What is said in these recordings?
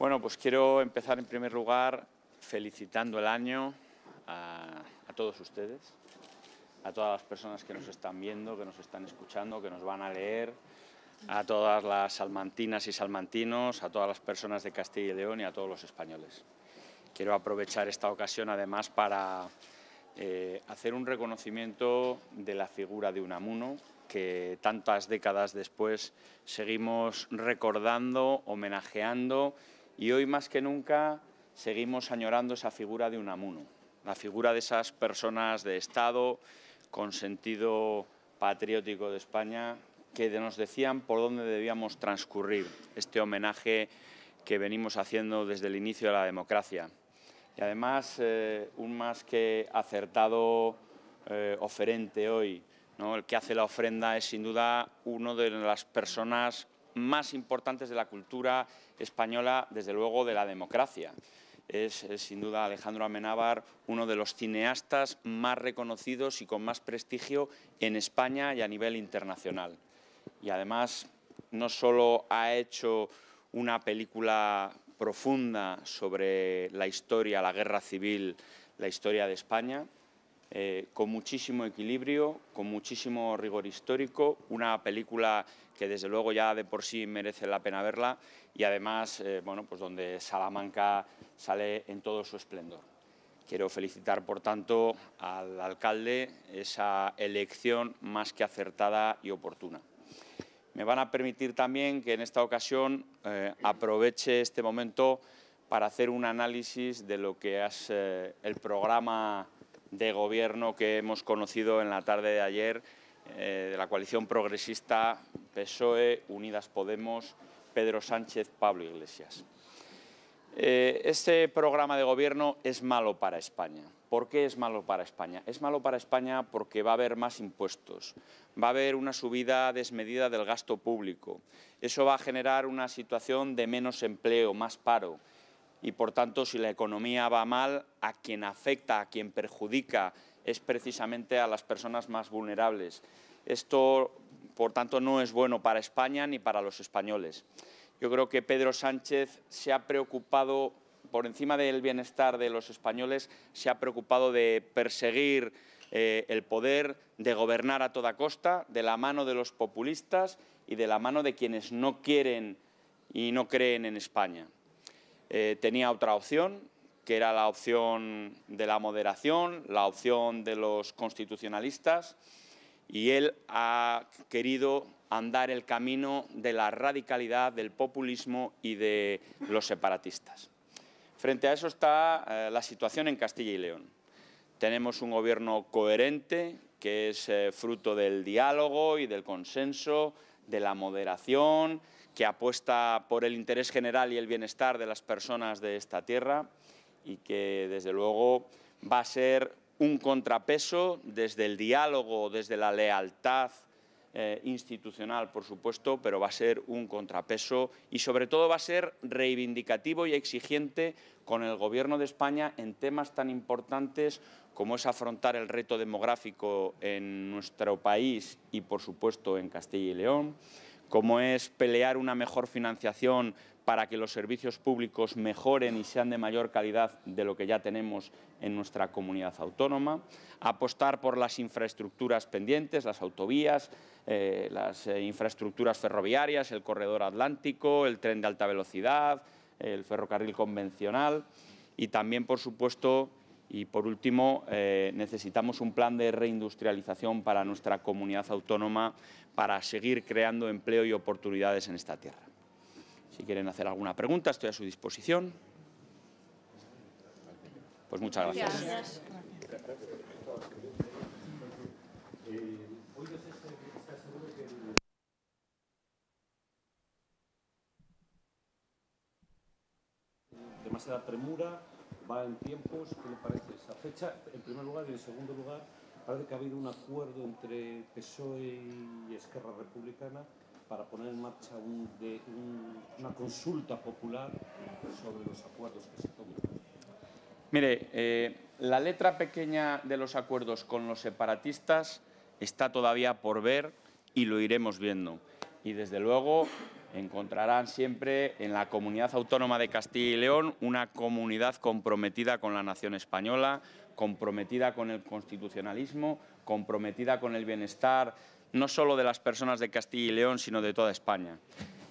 Bueno, pues quiero empezar en primer lugar felicitando el año a todos ustedes, a todas las personas que nos están viendo, que nos están escuchando, que nos van a leer, a todas las salmantinas y salmantinos, a todas las personas de Castilla y León y a todos los españoles. Quiero aprovechar esta ocasión además para hacer un reconocimiento de la figura de Unamuno, que tantas décadas después seguimos recordando, homenajeando y hoy más que nunca seguimos añorando esa figura de Unamuno, la figura de esas personas de Estado con sentido patriótico de España que nos decían por dónde debíamos transcurrir este homenaje que venimos haciendo desde el inicio de la democracia. Y además, un más que acertado oferente hoy, ¿no? El que hace la ofrenda es sin duda uno de las personas más importantes de la cultura española, desde luego de la democracia. Es sin duda Alejandro Amenábar, uno de los cineastas más reconocidos y con más prestigio en España y a nivel internacional. Y además no solo ha hecho una película profunda sobre la historia, la guerra civil, la historia de España, con muchísimo equilibrio, con muchísimo rigor histórico, una película que desde luego ya de por sí merece la pena verla y además bueno, pues donde Salamanca sale en todo su esplendor. Quiero felicitar por tanto al alcalde esa elección más que acertada y oportuna. Me van a permitir también que en esta ocasión aproveche este momento para hacer un análisis de lo que es el programa de gobierno que hemos conocido en la tarde de ayer de la coalición progresista PSOE, Unidas Podemos, Pedro Sánchez, Pablo Iglesias. Este programa de gobierno es malo para España. ¿Por qué es malo para España? Es malo para España porque va a haber más impuestos, va a haber una subida desmedida del gasto público. Eso va a generar una situación de menos empleo, más paro. Y por tanto, si la economía va mal, a quien afecta, a quien perjudica, es precisamente a las personas más vulnerables. Esto, por tanto, no es bueno para España ni para los españoles. Yo creo que Pedro Sánchez se ha preocupado, por encima del bienestar de los españoles, se ha preocupado de perseguir el poder, de gobernar a toda costa, de la mano de los populistas y de la mano de quienes no quieren y no creen en España. Tenía otra opción, que era la opción de la moderación, la opción de los constitucionalistas, y él ha querido andar el camino de la radicalidad, del populismo y de los separatistas. Frente a eso está la situación en Castilla y León. Tenemos un gobierno coherente, que es fruto del diálogo y del consenso, de la moderación, que apuesta por el interés general y el bienestar de las personas de esta tierra y que, desde luego, va a ser un contrapeso desde el diálogo, desde la lealtad institucional, por supuesto, pero va a ser un contrapeso y, sobre todo, va a ser reivindicativo y exigente con el Gobierno de España en temas tan importantes como es afrontar el reto demográfico en nuestro país y, por supuesto, en Castilla y León, como es pelear una mejor financiación para que los servicios públicos mejoren y sean de mayor calidad de lo que ya tenemos en nuestra comunidad autónoma, apostar por las infraestructuras pendientes, las autovías, las infraestructuras ferroviarias, el corredor atlántico, el tren de alta velocidad, el ferrocarril convencional y también, por supuesto, y por último, necesitamos un plan de reindustrialización para nuestra comunidad autónoma para seguir creando empleo y oportunidades en esta tierra. Si quieren hacer alguna pregunta, estoy a su disposición. Pues muchas gracias. Gracias. Demasiada premura. Va en tiempos, ¿qué le parece esa fecha? En primer lugar, y en segundo lugar, parece que ha habido un acuerdo entre PSOE y Esquerra Republicana para poner en marcha una consulta popular sobre los acuerdos que se toman. Mire, la letra pequeña de los acuerdos con los separatistas está todavía por ver y lo iremos viendo. Y desde luego encontrarán siempre en la Comunidad Autónoma de Castilla y León una comunidad comprometida con la nación española, comprometida con el constitucionalismo, comprometida con el bienestar no solo de las personas de Castilla y León, sino de toda España.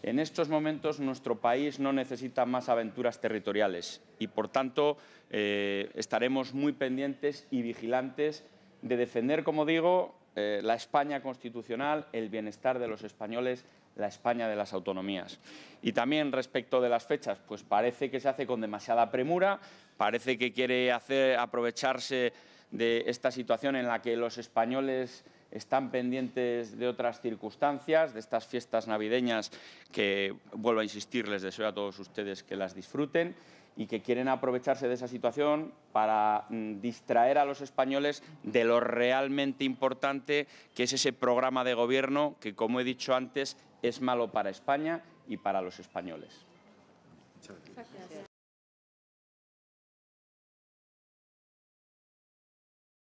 En estos momentos nuestro país no necesita más aventuras territoriales y, por tanto, estaremos muy pendientes y vigilantes de defender, como digo, la España constitucional, el bienestar de los españoles, la España de las autonomías. Y también respecto de las fechas, pues parece que se hace con demasiada premura, parece que quiere aprovecharse de esta situación en la que los españoles están pendientes de otras circunstancias, de estas fiestas navideñas que, vuelvo a insistir, les deseo a todos ustedes que las disfruten y que quieren aprovecharse de esa situación para distraer a los españoles de lo realmente importante que es ese programa de gobierno que, como he dicho antes, es malo para España y para los españoles. Muchas gracias.